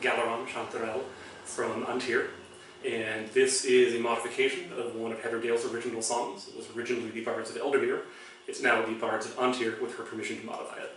Galeran Chanterel from An Tir, and this is a modification of one of Heather Dale's original songs. It was originally the Bards of Eldermere. It's now the Bards of An Tir with her permission to modify it.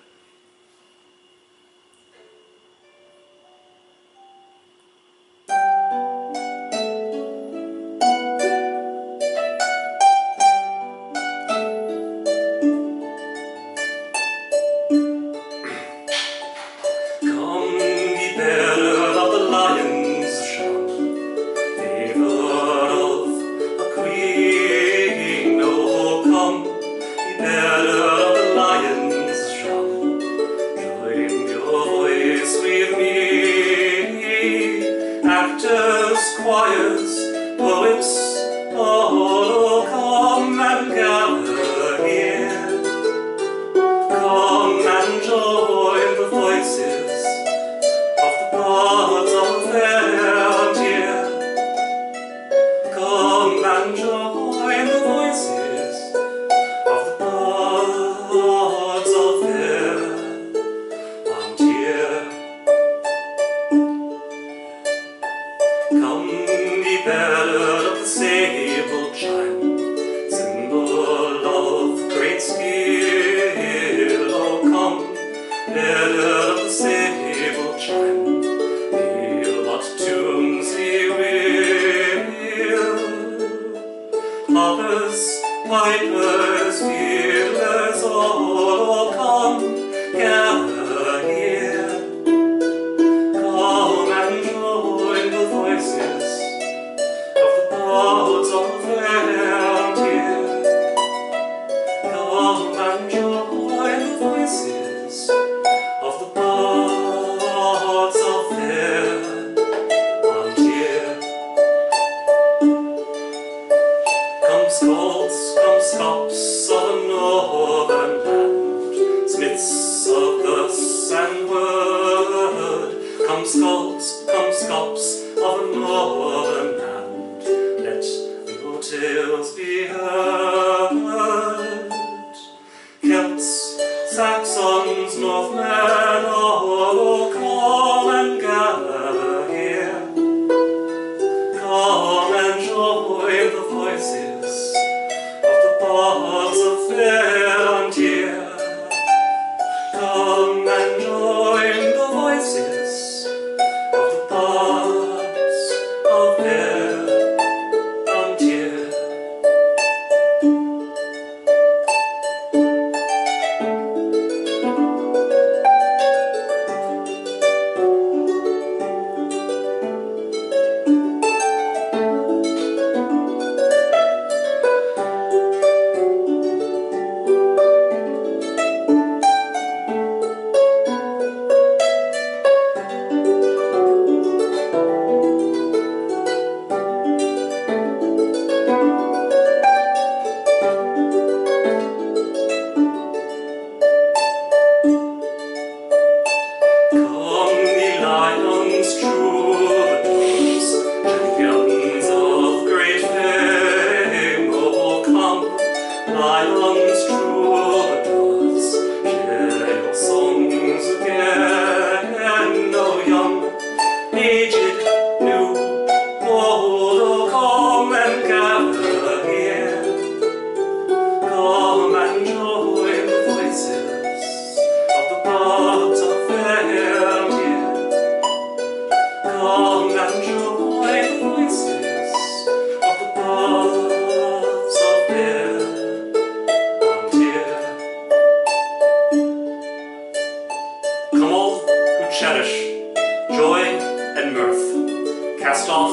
Choirs, poets, all come and gather here. Come and join the voices of the bards of An Tir. Come and join the voices of the bards of An Tir. Come the ballad of the sable chime, symbol of great skill. Oh, come, ballad of the sable chime, hear what tunes he will. Harpers, pipers, fiddlers, all come, gather. Scolds, come scops of the northern land, smiths of the sandword. Come scolds, come scops of the northern land, let your tales be heard. Celts, Saxons, Northmen, all come and gather here. Come and join the voices of An Tir. Come and join the voices of the bards of An Tir. Troubadours, champions of great fame, oh come, lions, troubadours, share your songs again, oh young, aged, new, old, oh come and gather here, come and join the voices of the bards of An Tir. Come and join the voices of the bards of An Tir. Come all who cherish joy and mirth, cast off